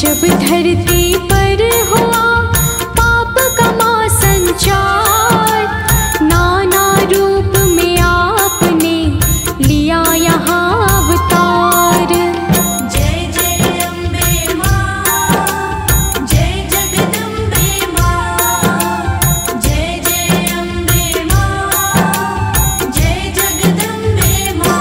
जब धरती पर हुआ पाप का मां संचार, नाना रूप में आपने लिया यहाँ अवतार। जय जय अम्बे मां, जय जगदम्बे मां, जय जय अम्बे मां, जय जगदम्बे मां।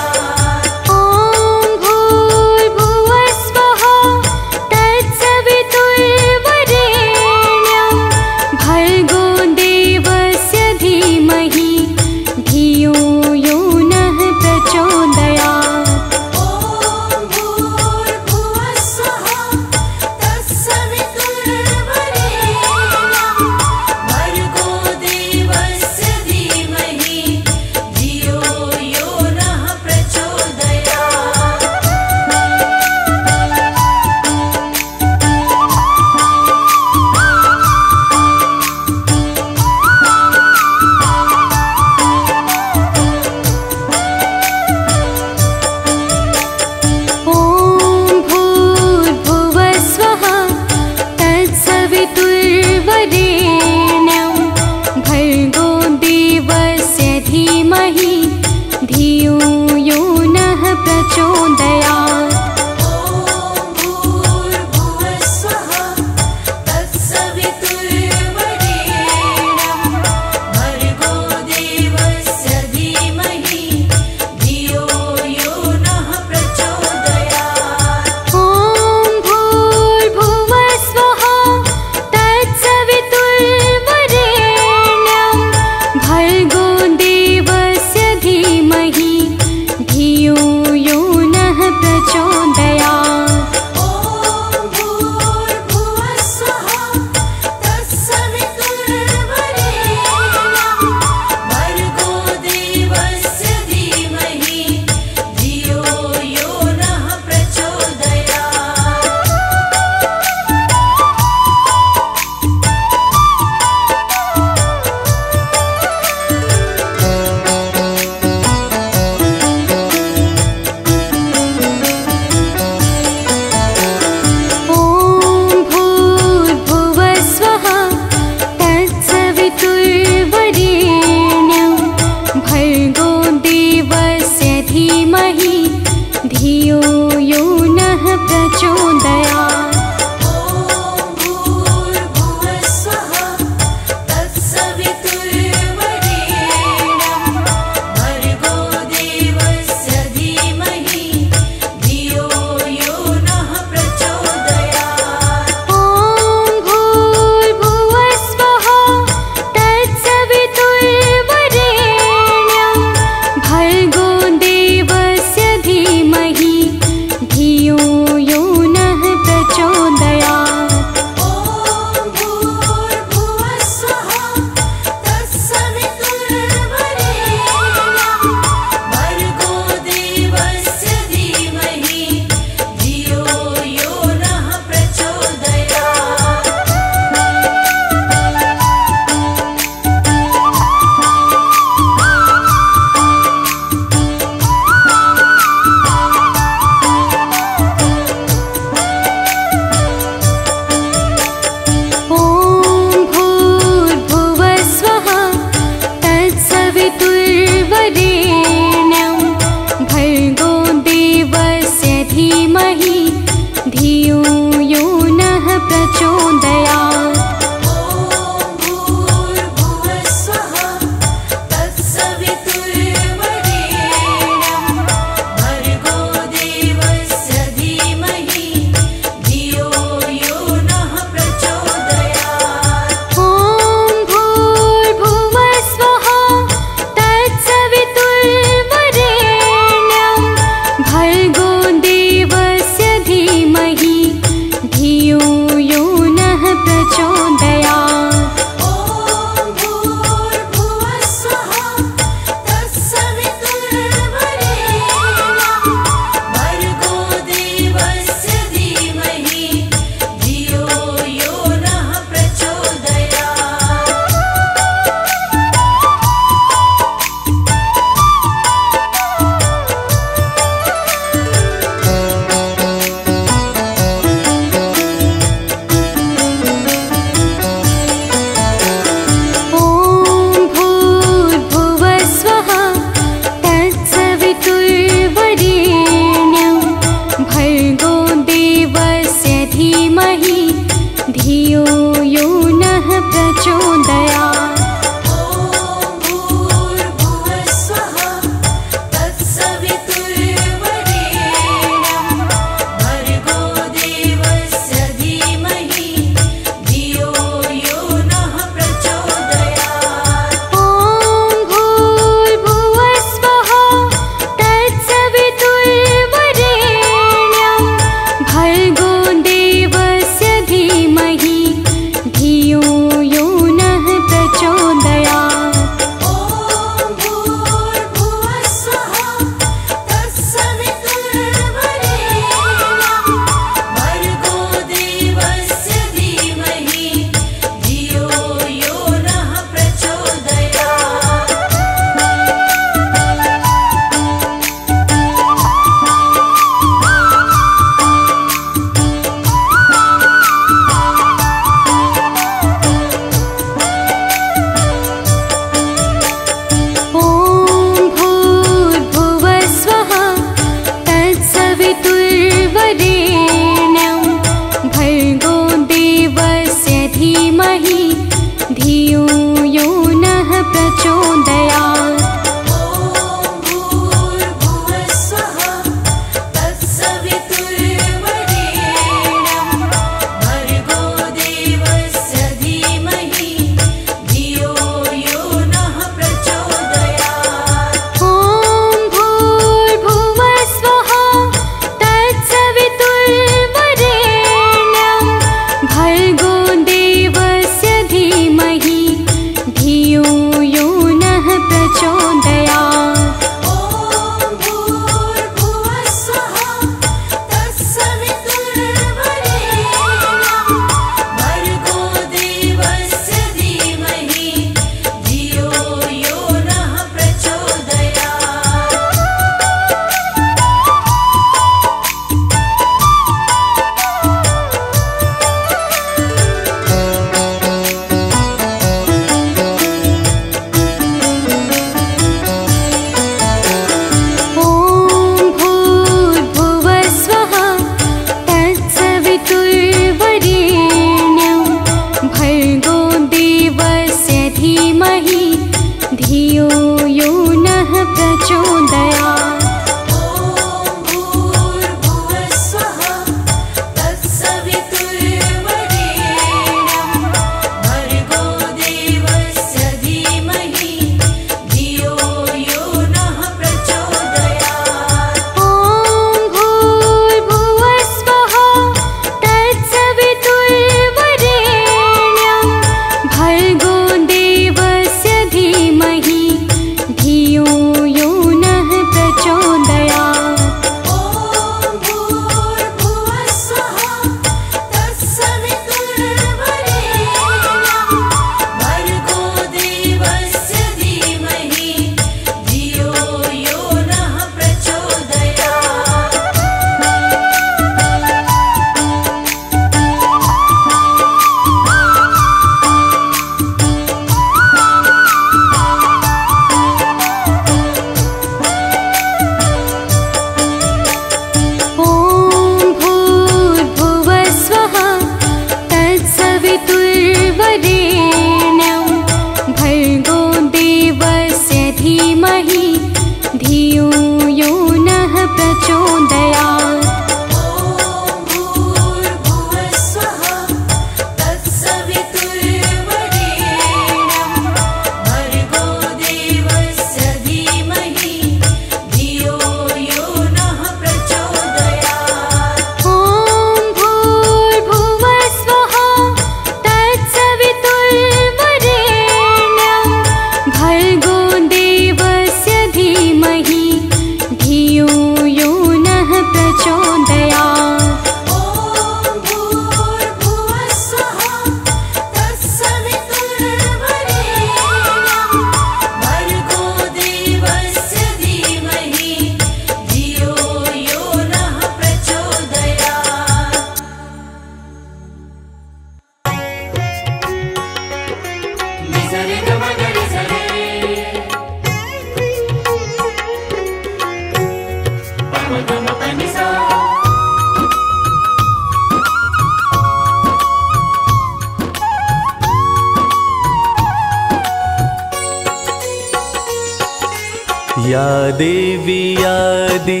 या देवी आदि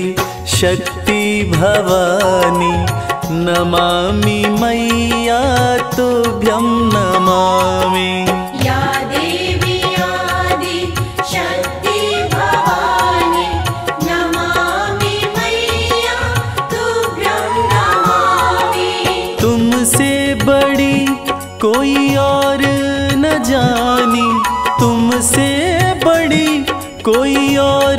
शक्ति भवानी नमामि मैया तुभ्यं नमामि। या देवी आदि शक्ति भवानी नमामि मैया तुभ्यं नमामि। तुमसे बड़ी कोई और न जानी, तुमसे बड़ी कोई और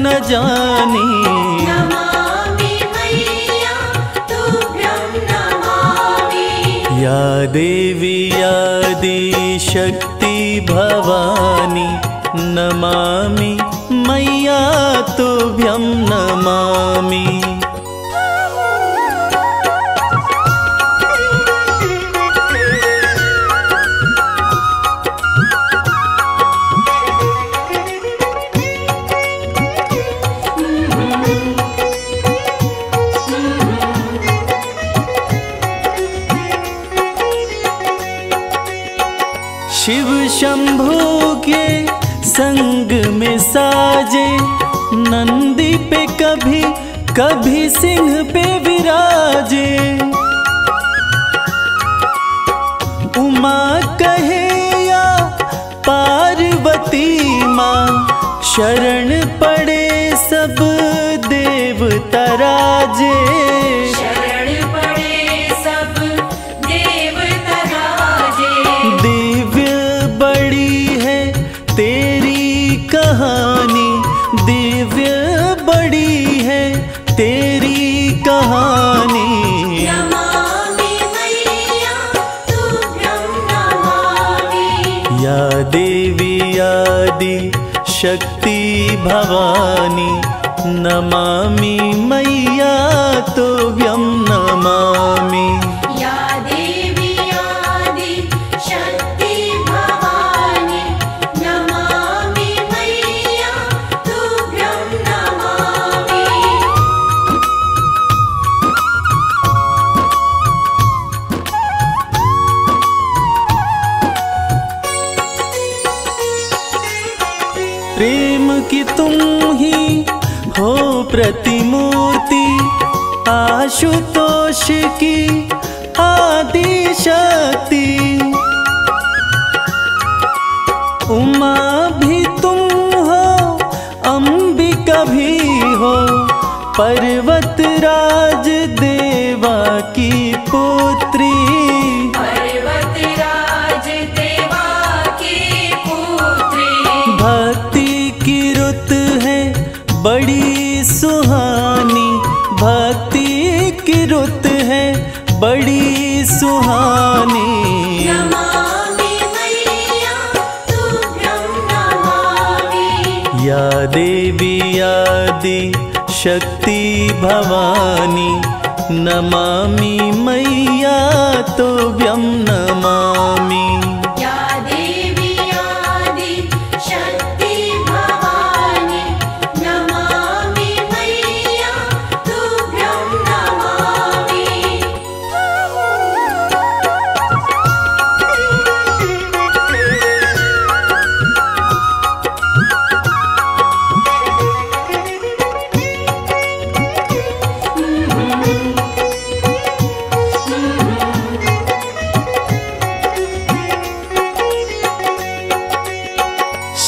न जानी। नमामि मैया तुभ्यं नमामि। या देवी आदि शक्ति भवानी नमामि मैया तुभ्यं नमामि। शिव शंभू के संग में साजे, नंदी पे कभी कभी सिंह पे विराजे। उमा कहे या पार्वती माँ, शरण पड़े सब देव तराजे। दिव्य बड़ी है तेरी कहानी। नमामि मैया तुभ्यं नमामि। या देवी आदि शक्ति भवानी नमामि मैया तुभ्यं नमामि। प्रेम की तुम ही हो प्रतिमूर्ति, आशुतोष की आदि शक्ति। उमा भी तुम हो, अंबिका भी हो, पर्वत राज देवा की पुत्री। बड़ी सुहानी भक्ति की रुत है बड़ी सुहानी। नमामि मैया तुभ्यं नमामि। या देवी आदि शक्ति भवानी नमामि मैया तुभ्यं नमामि।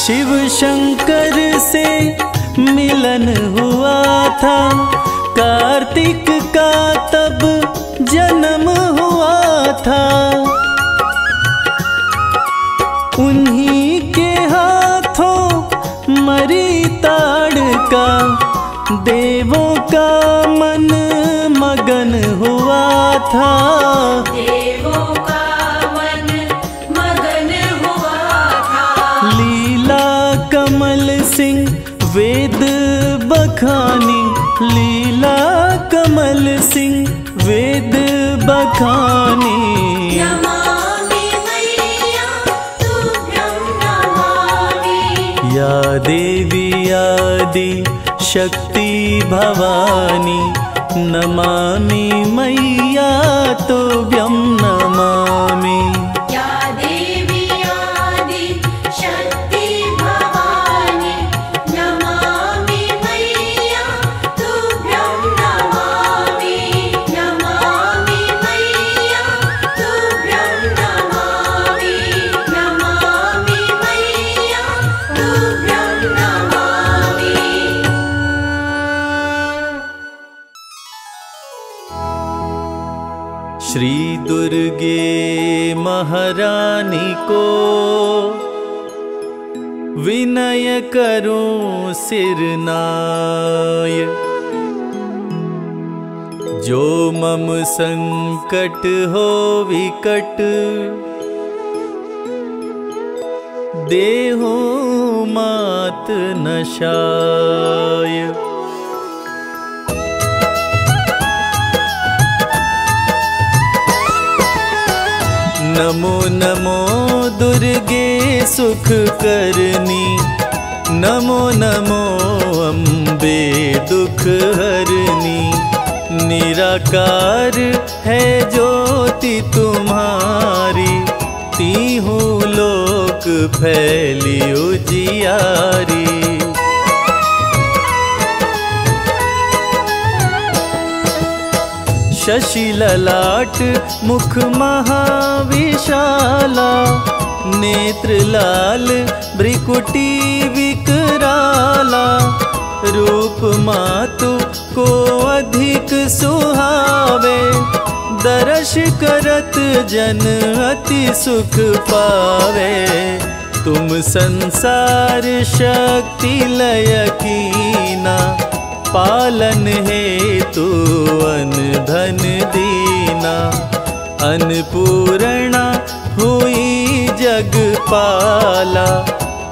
शिव शंकर से मिलन हुआ था, कार्तिक का तब जन्म हुआ था। उन्हीं के हाथों मरी ताड़ का, देवों का मन मगन हुआ था। देवों का वेद बखानी, लीला कमल सिंह वेद बखानी। नमामि मैया तुभ्यं शक्ति भवानी नमामि मैया तुभ्यं नमामि। या देवी आदि शक्ति भवानी नमामि मैया तुभ्यं नमामि। नमामि मैया तुभ्यं नमामि। नमामि मैया तुभ्यं नमामि। श्री दुर्गे महारानी को विनय करूं सिरनाय, जो मम संकट हो विकट देहु मात नशाय। नमो नमो दुर्गे सुख करनी, नमो नमो अम्बे दुख हरनी। निराकार है ज्योति तुम्हारी, तीहूँ लोक फैली उजियारी। शशि ललाट मुख महाविशाला, नेत्र लाल भ्रिकुटी विकराला। रूप मातु को अधिक सुहावे, दर्श करत जन अति सुख पावे। तुम संसार शक्ति लय कीना, पालन हेतु अन धन दीना। अन्नपूर्णा हुई जगपाला,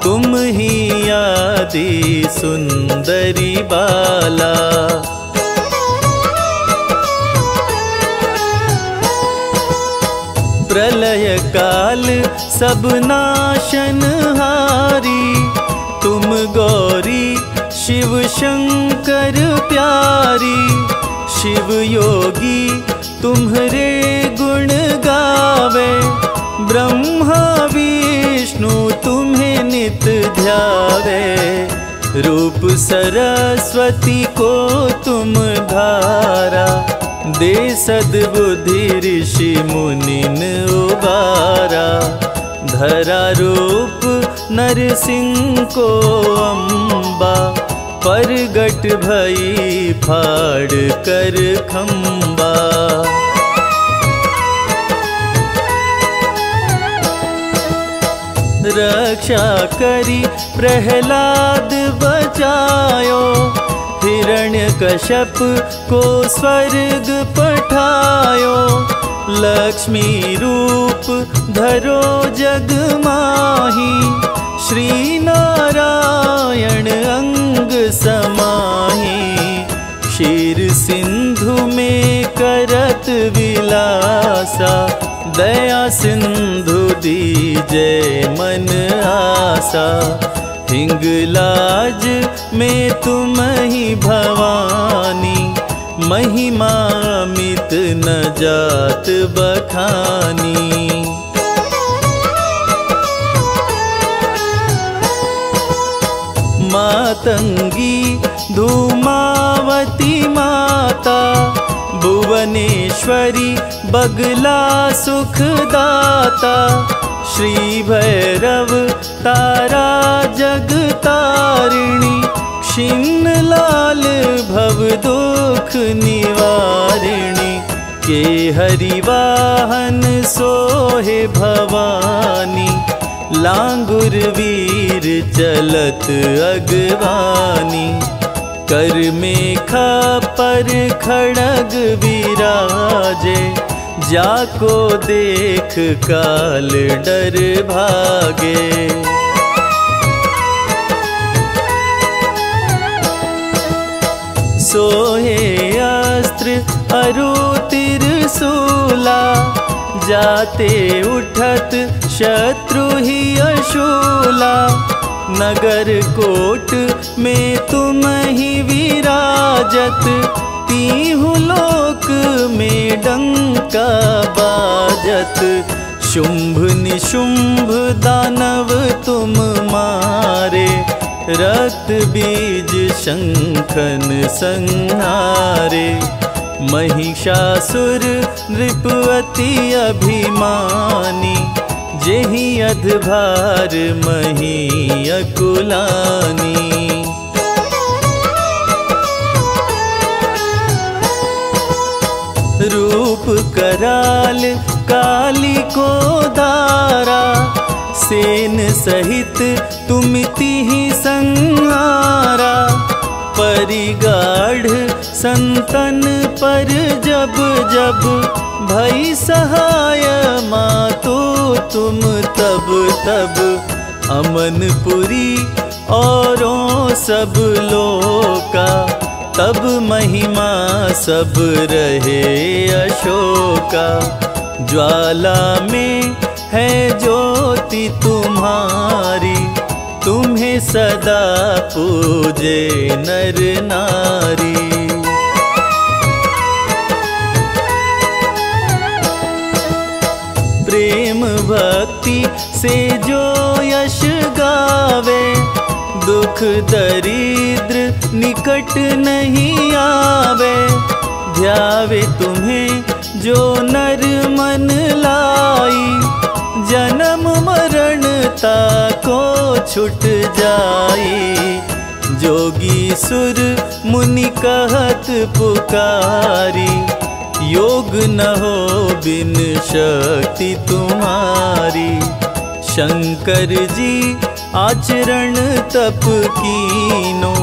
तुम ही आदि सुंदरी बाला। प्रलय काल सब नाशन हारी, तुम गौरी शिव शंकर प्यारी। शिव योगी तुम्हरे गुण गावे, ब्रह्मा विष्णु तुम्हें नित ध्यावे। रूप सरस्वती को तुम धारा, दे सद्बुद्धि ऋषि मुनिन उबारा। धरा रूप नरसिंह को अम्बा, परगट भई फाड़ कर खम्बा। रक्षा करी प्रहलाद बचायो, हिरण्यकश्यप को स्वर्ग पठायो। लक्ष्मी रूप धरो जग माही, श्री नारायण अंग समाही। क्षीर सिंधु में करत विलासा, दया सिंधु दीजे मन आसा। हिंगलाज में तुम ही भवानी, महिमा मित न जात बखानी। मातंगी धूमावती माता, भुवनेश्वरी बगला सुखदाता। श्री भैरव तारा जगतारिणी, छिन्नलाल भव दुख निवारिणी। के हरिवाहन सोहे भवानी, लांगुर वीर चलत अगवानी। कर मेखा पर खड़ग विराजे, जाको देख काल डर भागे। सोहे अस्त्र अरु तिर सूला, जाते उठत शत्रु ही अशूला। नगर कोट में तुम ही विराजत, तीहु लोक में डंका बाजत। शुंभ निशुंभ दानव तुम मारे, रत बीज शंखन संहारे। महिषासुर नृपति अभिमानी, जेहि अधभार मही अकुलानी। रूप कराल काली को धारा, सेन सहित तुम तिहि संहारा। परिगाढ़ संतन पर जब जब भई सहाय माँ तो तुम तब तब। अमनपुरी औरों सब लोका, तब महिमा सब रहे अशोका। ज्वाला में है ज्योति तुम्हारी, तुम्हें सदा पूजे नर नारी। प्रेम भक्ति से जो यश गावे, दुख दरिद्र निकट नहीं आवे। ध्यावे तुम्हें जो नर मन लाई, जन्म मरण ताको छुट जाई। जोगी सुर मुनि कहत पुकारी, योग न हो बिन शक्ति तुम्हारी। शंकर जी आचरण तप कीनो,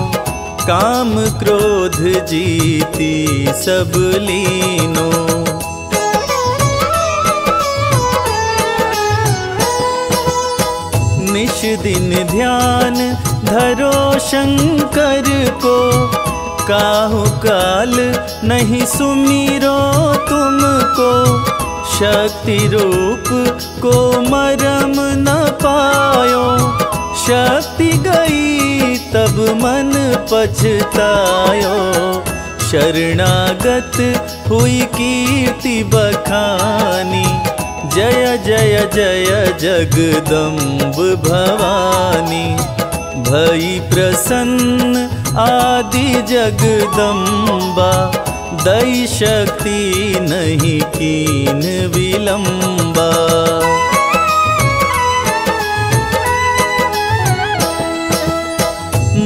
काम क्रोध जीती सब लीनो। निश दिन ध्यान धरो शंकर को, काहु काल नहीं सुमिरो तुमको। शक्ति रूप को मरम न पायो, शक्ति गई तब मन पछतायो। शरणागत हुई कीर्ति बखानी, जय जय जय जगदम्ब भवानी। भई प्रसन्न आदि जगदम्बा, दई शक्ति नहीं कीन विलंबा।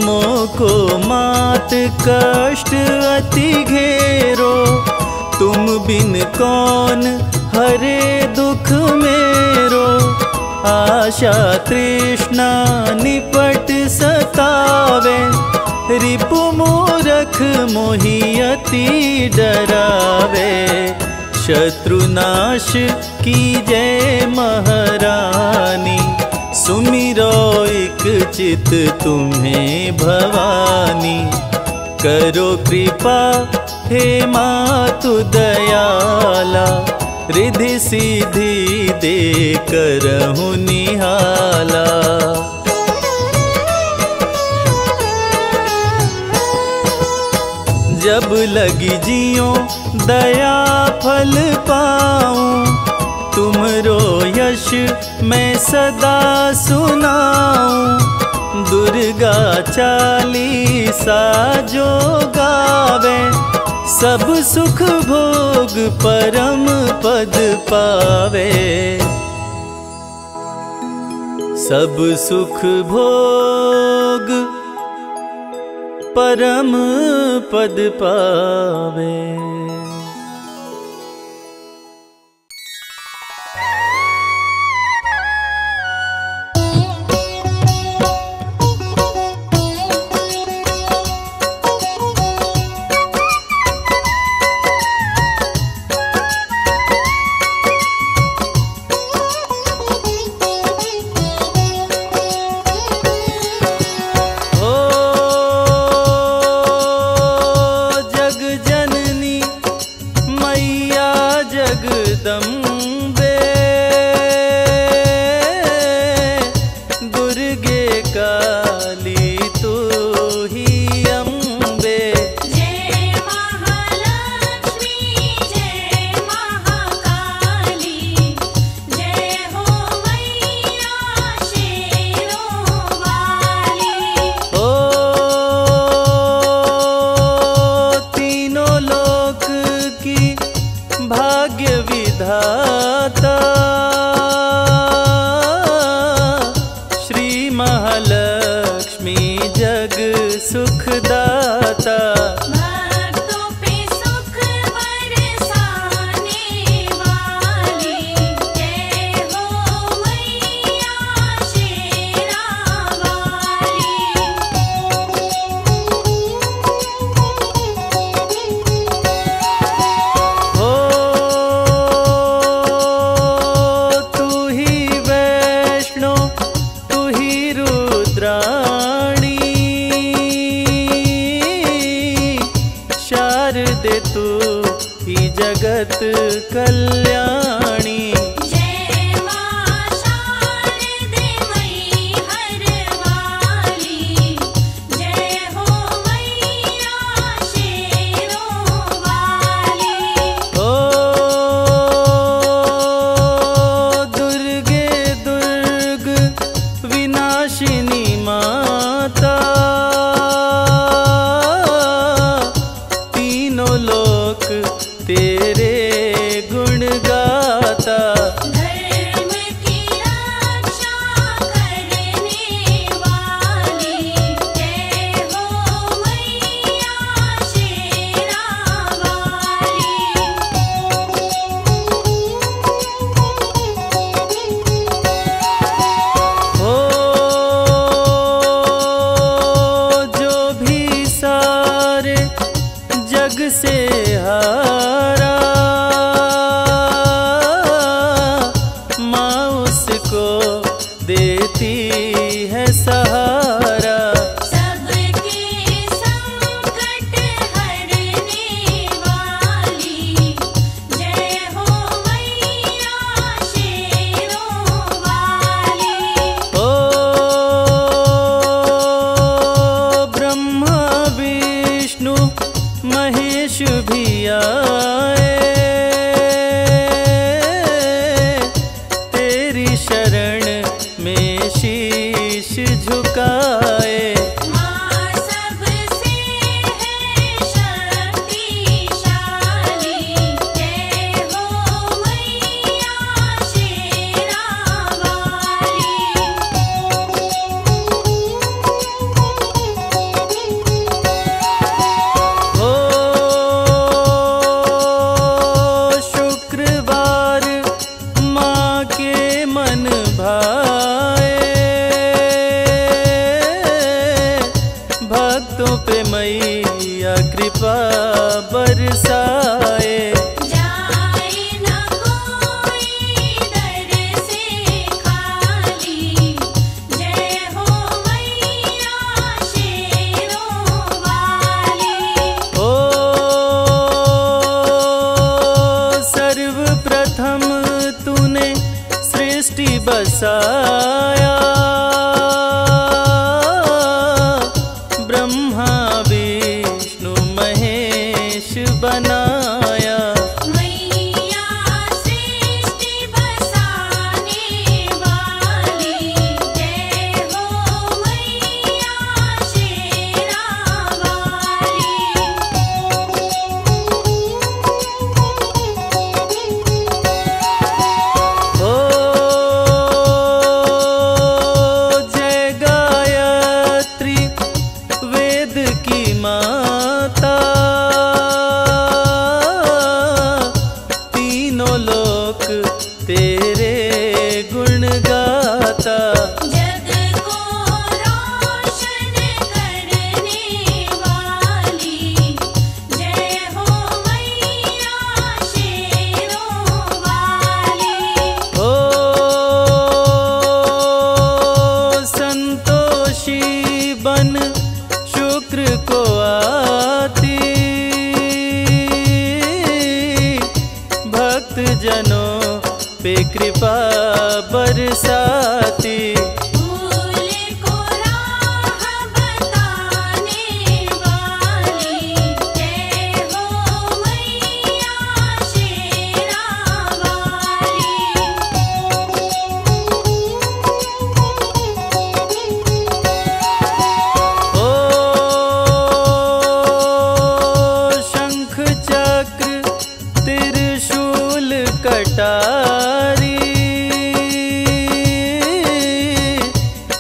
मोको मात कष्ट अति घेरो, तुम बिन कौन हरे दुख मेरो। आशा तृष्णा निपट सतावे, रिपु मूरख मोहि अति डरावे। शत्रुनाश की जय महारानी, सुमिरो एक चित तुम्हें भवानी। करो कृपा हे मातु दयाला, रिधि सिद्धि दे करहु निहाला। जब लगी जियो दया फल पाऊं, तुमरो यश मैं सदा सुनाऊं। दुर्गा चालीसा जो गावे, सब सुख भोग परम पद पावे। सब सुख भोग परम पद पावे। बसाया, ब्रह्मा विष्णु महेश बनाया। मैया सृष्टि बसाने वाली जय हो मैया शेरा वाली। ओ जय गायत्री वेद की माता, तीनों लोक तेरे गुण गाता। जग को रोशन करने वाली जय हो मैया शेरों वाली। ओ संतोषी बन शुक्र को आती, भक्त जनों पे कृपा बरसाती। भूल को राह बताने वाली जय हो मैया शेरा वाली। ओ शंख चक्र त्रिशूल कटारी,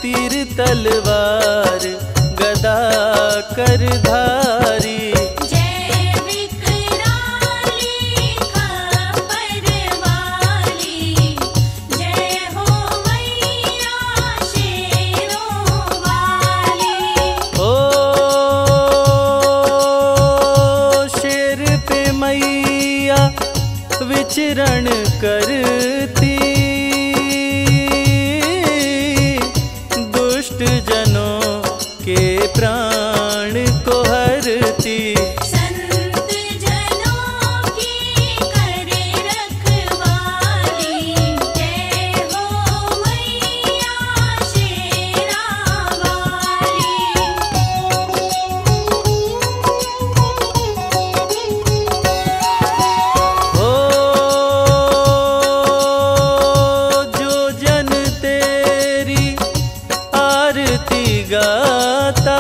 तीर तलवार गदा कर धारी। जय विकराली खपर वाली जय हो मैया शेरों वाली। ओ शेर पे मैया विचरण करती, दुष्ट जनों के प्राण को हरती। संत जनों की करे रखवाली जय हो मैया शेरा वाली। ओ जो जन तेरी आरती गाता,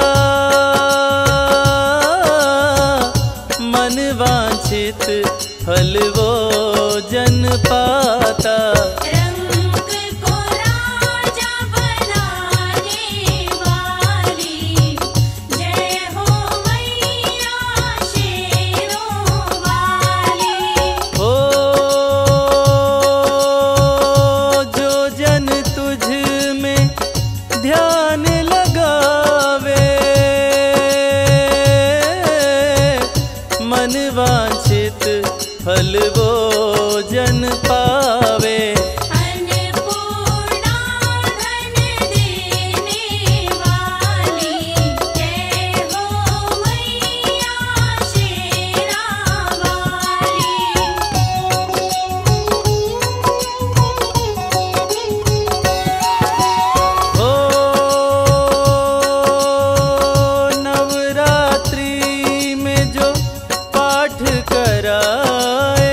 मन वांछित फल वो जन पाता। रंग को राजा बनाने वाली जय हो मैया शेरों वाली। ओ जो जन तुझ में ध्यान लगावे, मन वांछित फल वो जन पावे। अन्नपूर्णा धन देने वाली जय हो मैया शेरा वाली। ओ नवरात्रि में जो पाठ कराए,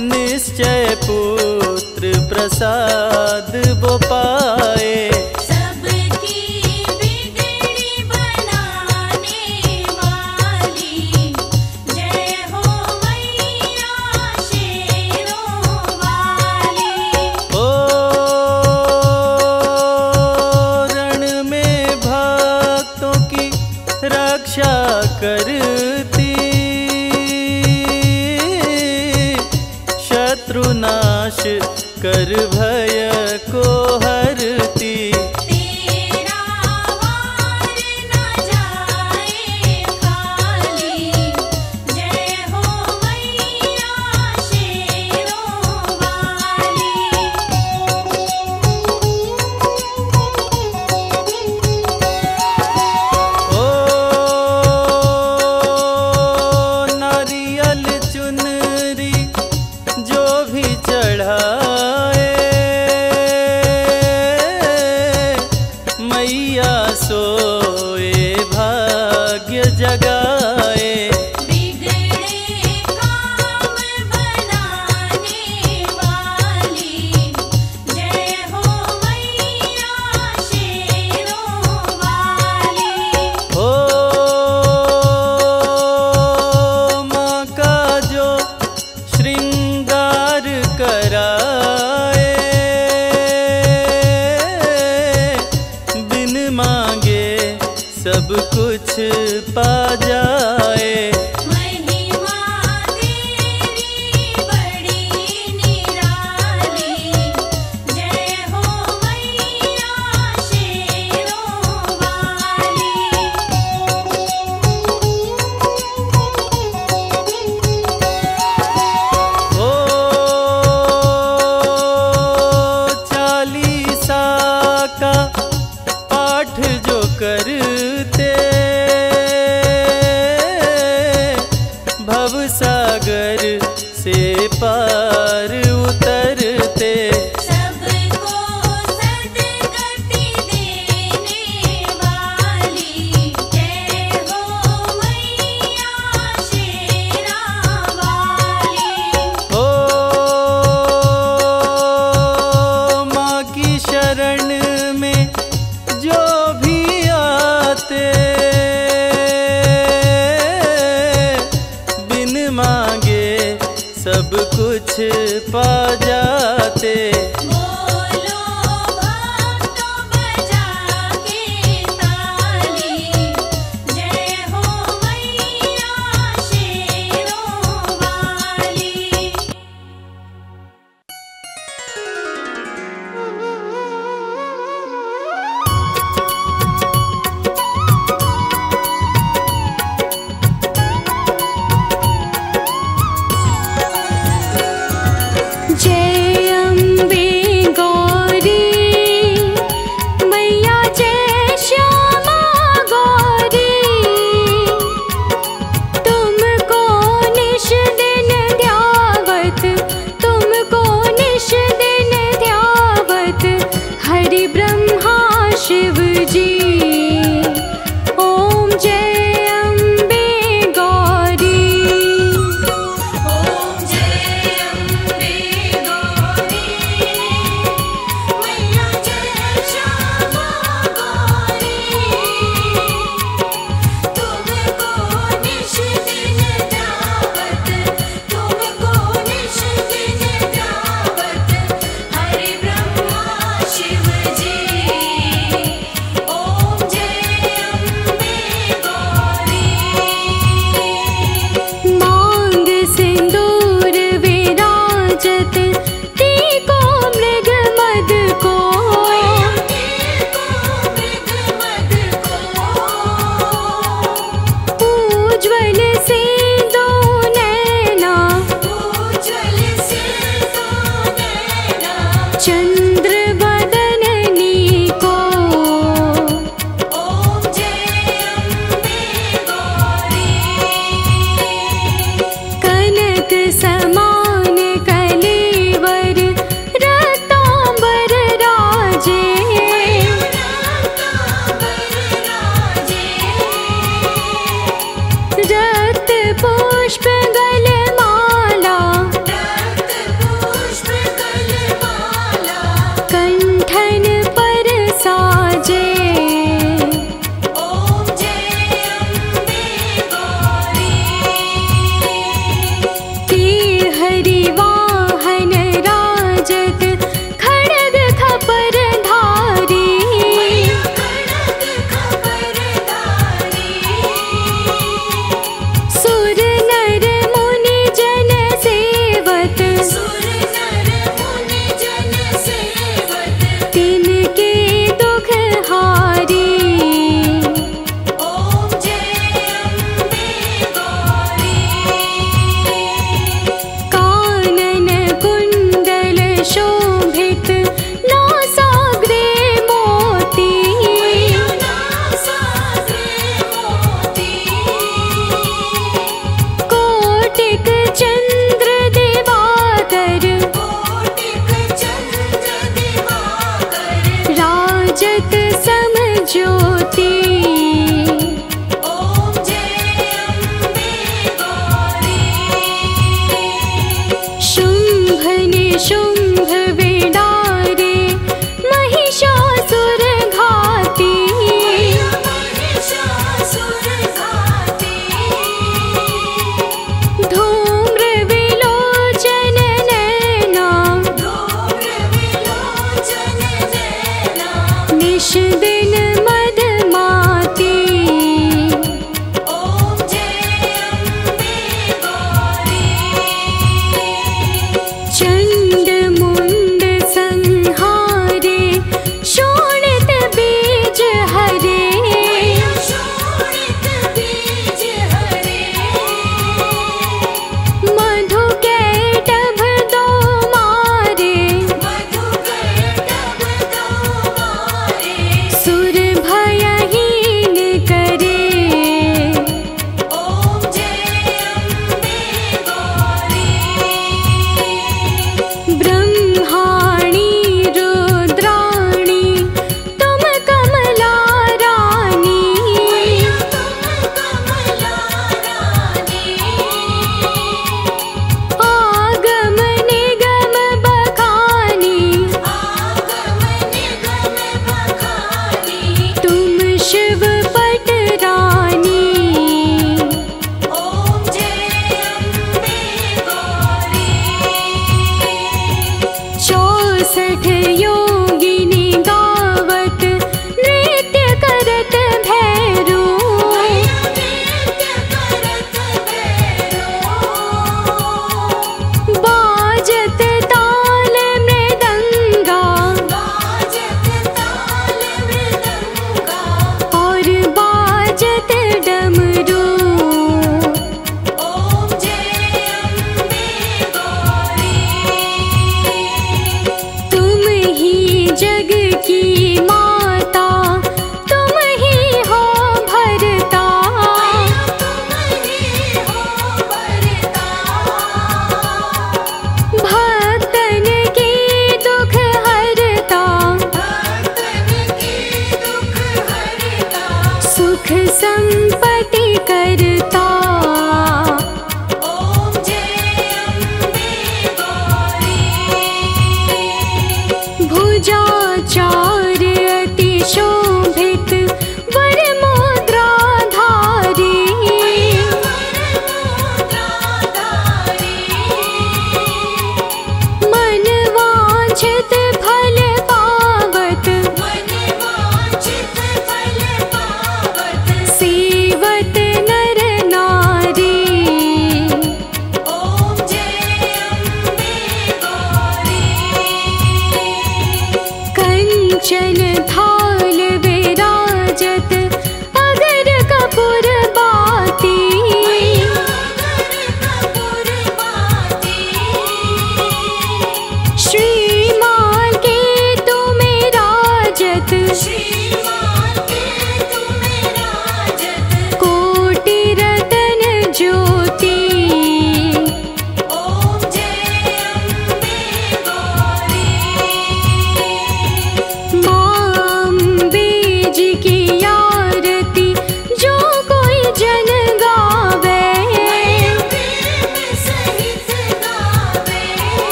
निश्चय पुत्र प्रसाद वो पाए। सबकी बिगड़ी बनाने वाली जय हो मैया शेरों वाली। ओ रण में भक्तों की रक्षा करती, शत्रुनाश कर भय को हरती। तेरा वार न जाए खाली जय हो मैया शेरों वाली। ओ नारियल चुनरी जो भी श्रृंगार कराए, बिन मांगे सब कुछ पा जाए। महिमा तेरी बड़ी निराली, जय हो मैया शेरों वाली। करते भवसागर से पार उतरते, सबको सदगति देने वाली, जय हो मैया शेरा वाली। ओ माँ की शरण में जो भी बिन मांगे सब कुछ पा जाते। बोलो भक्तों बजा के ताली, जय हो मैया शेरों वाली।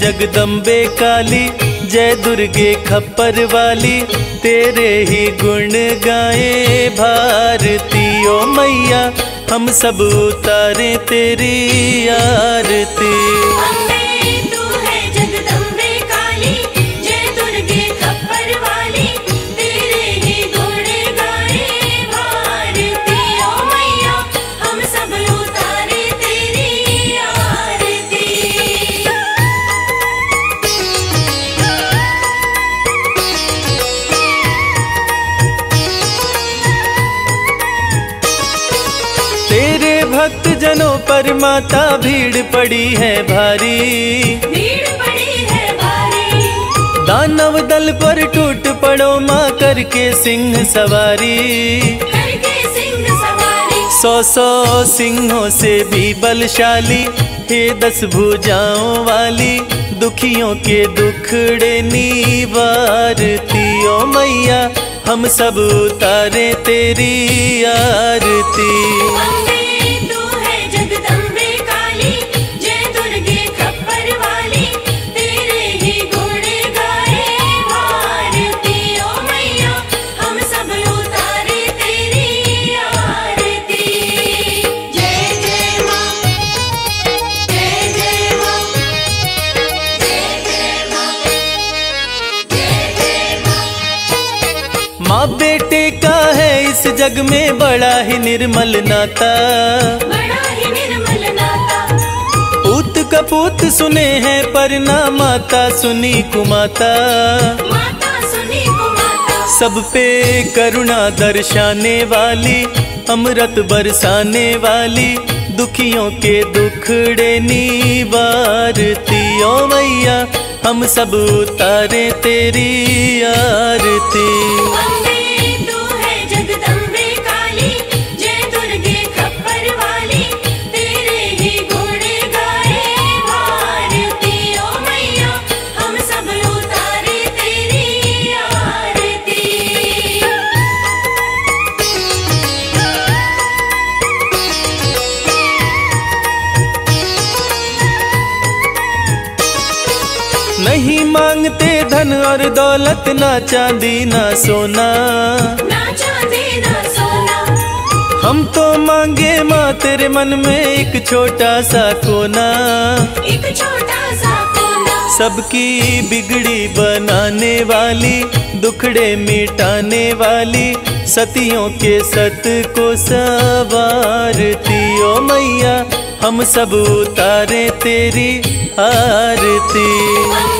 जगदम्बे काली जय दुर्गे खप्पर वाली, तेरे ही गुण गाए भारती। ओ मैया हम सब उतारे तेरी आरती। अम्बे तू है जगदम्बे काली जय दुर्गे खप्पर वाली, तेरे ही गुण गाए भारती। ओ मैया हम सब उतारे तेरी आरती। भक्त जनों पर माता भीड़ पड़ी है भारी, भीड़ पड़ी है भारी। दानव दल पर टूट पड़ो माँ करके सिंह सवारी, करके सिंह सवारी। सौ सौ सिंहों से भी बलशाली हे दस भुजाओं वाली, दुखियों के दुखड़े निवारती। ओ मैया हम सब उतारे तेरी आरती। जग में बड़ा ही निर्मल नाता, पूत कपूत सुने हैं पर ना माता सुनी कुमाता। सब पे करुणा दर्शाने वाली, अमृत बरसाने वाली, दुखियों के दुखड़े निवारती ओ मैया, हम सब उतारे तेरी आरती। नहीं मांगते धन और दौलत, ना चांदी ना सोना, ना चांदी ना सोना। हम तो मांगे माँ तेरे मन में एक छोटा सा कोना, एक छोटा सा कोना। सबकी बिगड़ी बनाने वाली, दुखड़े मिटाने वाली, सतियों के सत को संवारती ओ मैया, हम सब उतारे तेरी आरती।